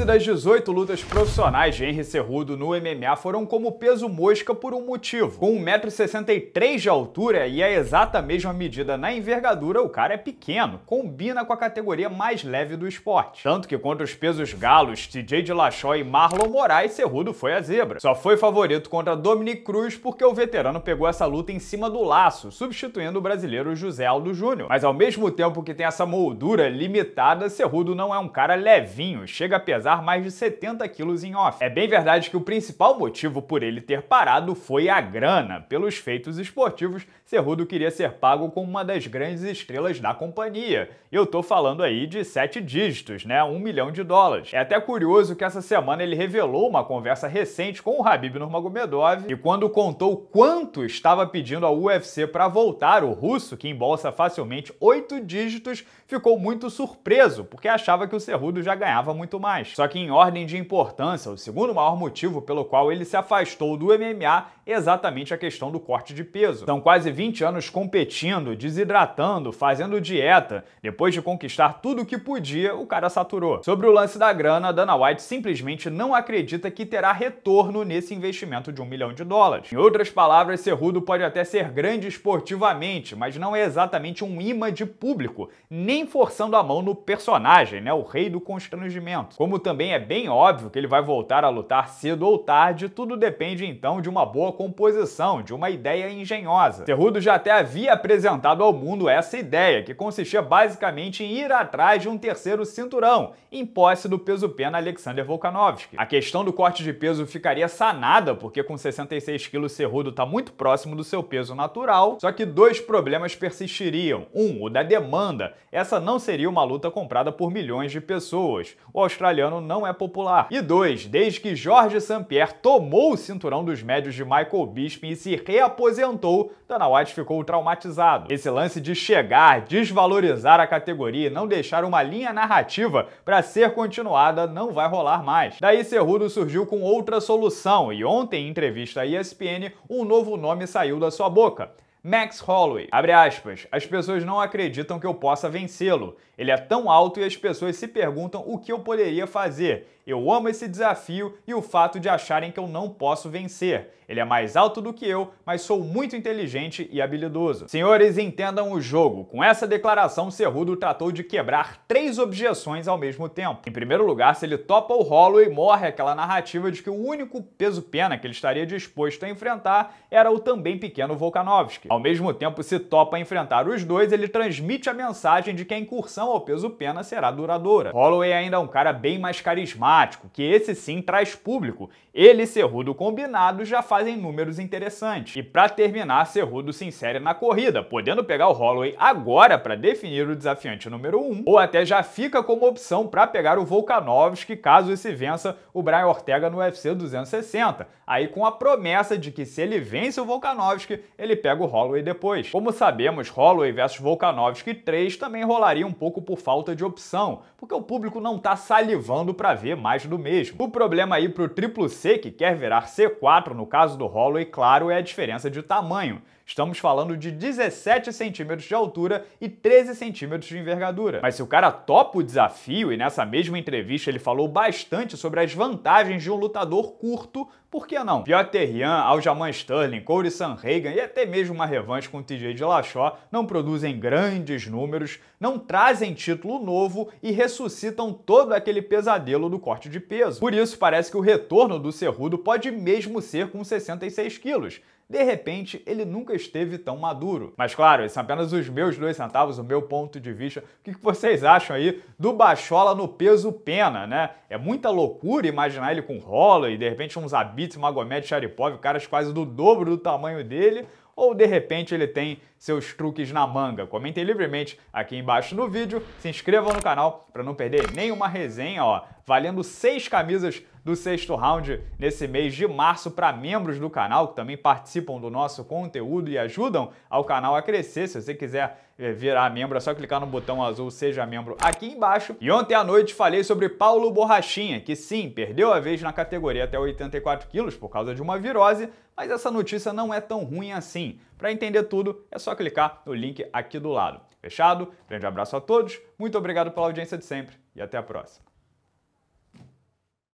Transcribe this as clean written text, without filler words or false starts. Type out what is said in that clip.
11 das 18 lutas profissionais de Henry Cejudo no MMA foram como peso mosca por um motivo. Com 1,63 m de altura e a exata mesma medida na envergadura, o cara é pequeno, combina com a categoria mais leve do esporte. Tanto que contra os pesos galos, TJ de Lachói e Marlon Moraes, Cejudo foi a zebra. Só foi favorito contra Dominic Cruz porque o veterano pegou essa luta em cima do laço, substituindo o brasileiro José Aldo Júnior. Mas ao mesmo tempo que tem essa moldura limitada, Cejudo não é um cara levinho, chega a pesar mais de 70 quilos em off. É bem verdade que o principal motivo por ele ter parado foi a grana. Pelos feitos esportivos, Cejudo queria ser pago como uma das grandes estrelas da companhia. Eu tô falando aí de 7 dígitos, né? $1 milhão. É até curioso que essa semana ele revelou uma conversa recente com o Habib Nurmagomedov e quando contou quanto estava pedindo ao UFC para voltar, o russo, que embolsa facilmente 8 dígitos, ficou muito surpreso, porque achava que o Cejudo já ganhava muito mais. Só que em ordem de importância, o segundo maior motivo pelo qual ele se afastou do MMA é exatamente a questão do corte de peso. São quase 20 anos competindo, desidratando, fazendo dieta. Depois de conquistar tudo o que podia, o cara saturou. Sobre o lance da grana, Dana White simplesmente não acredita que terá retorno nesse investimento de $1 milhão. Em outras palavras, Cejudo pode até ser grande esportivamente, mas não é exatamente um imã de público, nem forçando a mão no personagem, né? O rei do constrangimento. Como também é bem óbvio que ele vai voltar a lutar cedo ou tarde, tudo depende então de uma boa composição, de uma ideia engenhosa. Cejudo já até havia apresentado ao mundo essa ideia, que consistia basicamente em ir atrás de um terceiro cinturão, em posse do peso-pena Alexander Volkanovski. A questão do corte de peso ficaria sanada, porque com 66 kg Cejudo está muito próximo do seu peso natural, só que 2 problemas persistiriam. Um, o da demanda. Essa não seria uma luta comprada por milhões de pessoas. O australiano não é popular. E 2, desde que Jorge Saint-Pierre tomou o cinturão dos médios de Michael Bisping e se reaposentou, Dana White ficou traumatizado. Esse lance de chegar, desvalorizar a categoria e não deixar uma linha narrativa para ser continuada não vai rolar mais. Daí Cejudo surgiu com outra solução e ontem, em entrevista à ESPN, um novo nome saiu da sua boca. Max Holloway. Abre aspas, as pessoas não acreditam que eu possa vencê-lo. Ele é tão alto e as pessoas se perguntam o que eu poderia fazer. Eu amo esse desafio e o fato de acharem que eu não posso vencer. Ele é mais alto do que eu, mas sou muito inteligente e habilidoso. Senhores, entendam o jogo. Com essa declaração, Cejudo tratou de quebrar 3 objeções ao mesmo tempo. Em primeiro lugar, se ele topa o Holloway, morre aquela narrativa de que o único peso-pena que ele estaria disposto a enfrentar era o também pequeno Volkanovski. Ao mesmo tempo, se topa enfrentar os dois, ele transmite a mensagem de que a incursão ao peso-pena será duradoura. Holloway ainda é um cara bem mais carismático, que esse sim traz público. Ele e Cejudo combinado já fazem números interessantes. E pra terminar, Cejudo se insere na corrida, podendo pegar o Holloway agora para definir o desafiante número 1, ou até já fica como opção para pegar o Volkanovski, caso esse vença o Brian Ortega no UFC 260, aí com a promessa de que se ele vence o Volkanovski, ele pega o Holloway depois. Como sabemos, Holloway vs Volkanovski 3 também rolaria um pouco por falta de opção, porque o público não tá salivando para ver mais do mesmo. O problema aí pro triplo C, que quer virar C4 no caso do Holloway, claro, é a diferença de tamanho. Estamos falando de 17 centímetros de altura e 13 centímetros de envergadura. Mas se o cara topa o desafio, e nessa mesma entrevista ele falou bastante sobre as vantagens de um lutador curto, por que não? Piotr Jan, Aljamain Sterling, Cody Sanhagen e até mesmo uma revanche com o TJ de Lachói não produzem grandes números, não trazem título novo e ressuscitam todo aquele pesadelo do corte de peso. Por isso, parece que o retorno do Cejudo pode mesmo ser com 66 quilos. De repente, ele nunca esteve tão maduro. Mas claro, esses são apenas os meus 2 centavos, o meu ponto de vista. O que vocês acham aí do Bachola no peso pena, né? É muita loucura imaginar ele com Holloway, de repente um Zabit, Magomed Sharipov, caras quase do dobro do tamanho dele, ou de repente ele tem seus truques na manga? Comentem livremente aqui embaixo no vídeo, se inscrevam no canal para não perder nenhuma resenha, ó, valendo 6 camisas do 6º round nesse mês de março para membros do canal, que também participam do nosso conteúdo e ajudam ao canal a crescer. Se você quiser virar membro, é só clicar no botão azul Seja Membro aqui embaixo. E ontem à noite falei sobre Paulo Borrachinha, que sim, perdeu a vez na categoria até 84 quilos por causa de uma virose, mas essa notícia não é tão ruim assim. Para entender tudo, é só clicar no link aqui do lado. Fechado? Grande abraço a todos, muito obrigado pela audiência de sempre e até a próxima.